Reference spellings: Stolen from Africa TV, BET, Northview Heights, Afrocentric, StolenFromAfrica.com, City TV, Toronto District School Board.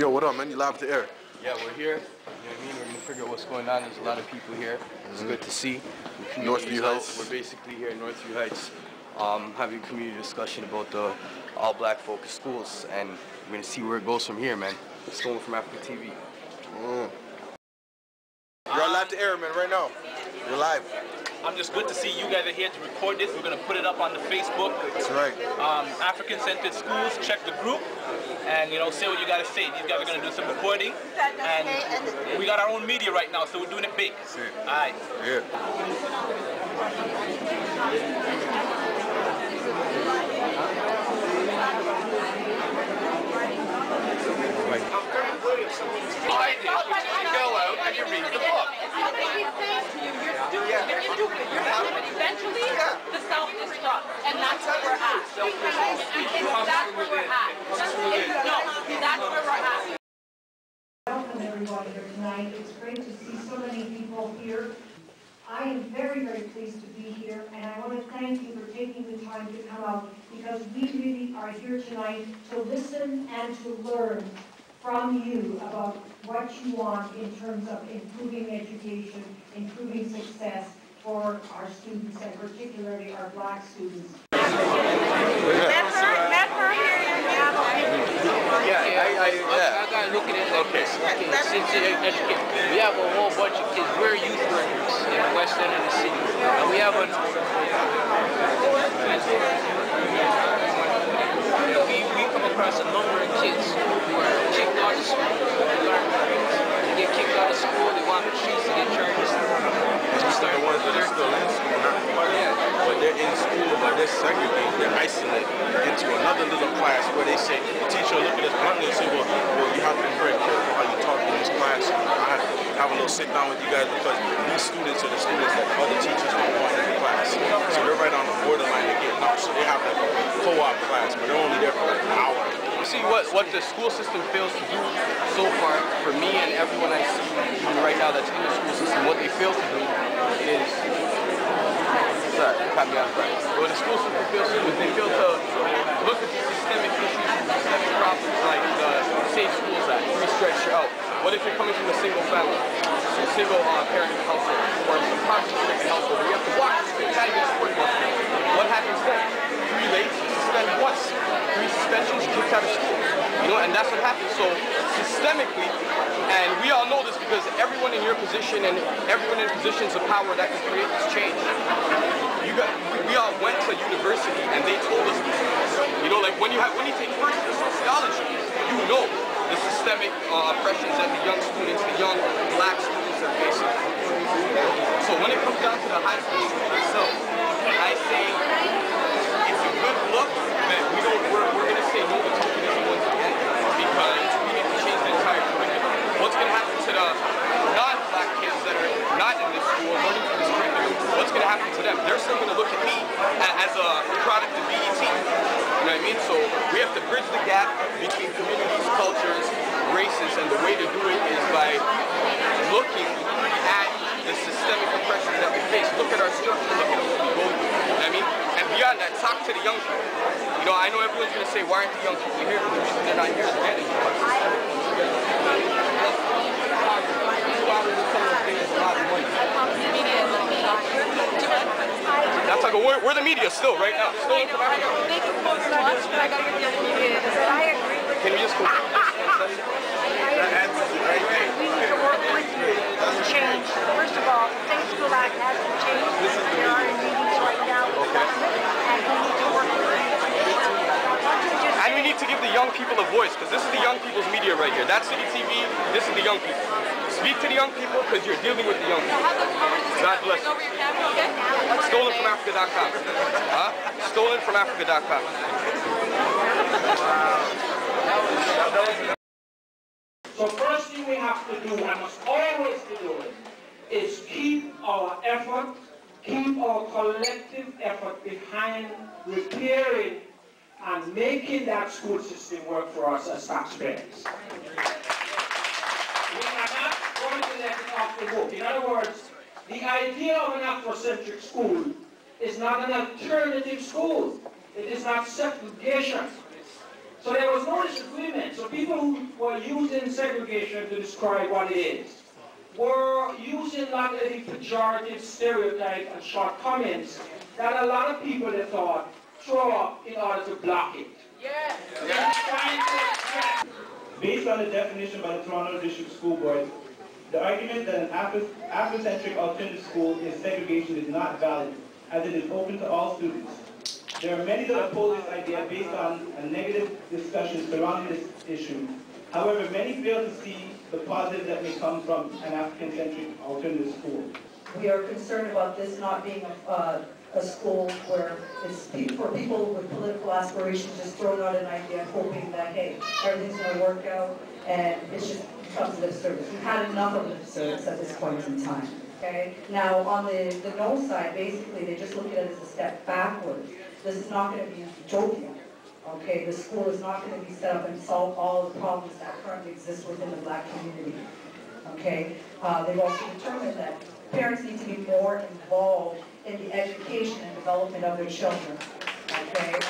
Yo, what up, man? You live to air. Yeah, we're here. You know what I mean? We're going to figure out what's going on. There's a lot of people here. It's good to see. Northview Heights. We're basically here in Northview Heights having a community discussion about the all-black focused schools, and we're going to see where it goes from here, man. Stolen from Africa TV. Mm. You're live to air, man, right now. You're live. I'm just good to see you guys are here to record this. We're going to put it up on the Facebook. That's right. African-centered schools, check the group. And, you know, say what you gotta say. These guys are gonna do some recording, and we got our own media right now, so we're doing it big. Yeah. All right. Yeah. I'm very worried if someone's blind. You go out and you read the book. He's saying to you, you're stupid. Yeah. You're stupid. You're stupid. Eventually, the South is struck, and that's where we're at. That's where we're at. Welcome everybody here tonight. It's great to see so many people here. I am very, very pleased to be here, and I want to thank you for taking the time to come out, because we really are here tonight to listen and to learn from you about what you want in terms of improving education, improving success for our students, and particularly our Black students. Okay. We have a whole bunch of kids. We're youth workers in the west end of the city. And we have a... We come across a number of kids who are kicked out of school. They get kicked out of school, they want the streets to get charges. They're the ones that are still in school, not part of it. But they're in school, but they're segregated, they're isolated into another little class where they say, the teacher will look at us bluntly and say, well, you have to be very careful how you talk in this class. I have a little sit down with you guys, because these students are the students that other teachers don't want in the class. So they're right on the borderline to get out. So they have like a co-op class, but they're only there for like an hour. You see what the school system fails to do so far, for me and everyone I see right now that's in the school system, what they fail to do is, sorry, caught me off guard. What the school system fails to do is they fail to look at the systemic issues, systemic problems, like the Safe Schools Act, free stretch out. What if you're coming from a single family, a single parent household, or a poverty-stricken household, where you have to walk the street, not even support one thing? What happens then? 3 late, suspend once. 3 suspensions, kicked out of school. You know, and that's what happens. So, systemically, and we all know this because everyone in your position and everyone in positions of power that can create this change. We all went to university and they told us this. You know, like when you take first year sociology, you know the systemic oppressions that the young students, the young Black students are facing. So when it comes down to the high school itself, I say it's a good look that we're going to say no to tokenism once again, because we need to change the entire curriculum. What's going to happen to the non-Black kids that are not in this school, learning from this curriculum? What's going to happen to them? They're still going to look at me as a product of BET. You know what I mean? So we have to bridge the gap between communities, cultures, races, and the way to do it is by looking at the systemic oppressions that we face. Look at our structure, look at what we go through. You know what I mean? And beyond that, talk to the young people. You know, I know everyone's going to say, why aren't the young people here? The reason they're not here is getting that's like we're the media still right now. Still. Can you just go? We need to work with you to change. First of all, the Safe School Act hasn't changed. There are meetings right now with government, and we need to work with you. And we need to give the young people a voice, because this is the young people's media right here. That's City TV, this is the young people. Speak to the young people, because you're dealing with the young people. God bless you. StolenFromAfrica.com. Huh? StolenFromAfrica.com. So first thing we have to do, and must always be doing, is keep our effort, keep our collective effort behind repairing and making that school system work for us as taxpayers. We are not going to let it off the hook. In other words, the idea of an Afrocentric school is not an alternative school. It is not segregation. So there was no disagreement. So people who were using segregation to describe what it is were using like a pejorative stereotype and shortcomings that a lot of people they thought throw up in order to block it. Yes. Yes. Based on the definition by the Toronto District School Board, the argument that an Afrocentric alternative school is segregation is not valid, as it is open to all students. There are many that oppose this idea based on a negative discussion surrounding this issue. However, many fail to see the positive that may come from an African-centric alternative school. We are concerned about this not being a school where it's for people with political aspirations just throwing out an idea hoping that, hey, everything's going to work out and it's just substantive service. We've had enough of the service at this point in time. Okay? Now, on the no side, basically, they just look at it as a step backwards. This is not going to be joking, okay? The school is not going to be set up and solve all the problems that currently exist within the Black community, okay? They've also determined that parents need to be more involved in the education and development of their children, okay?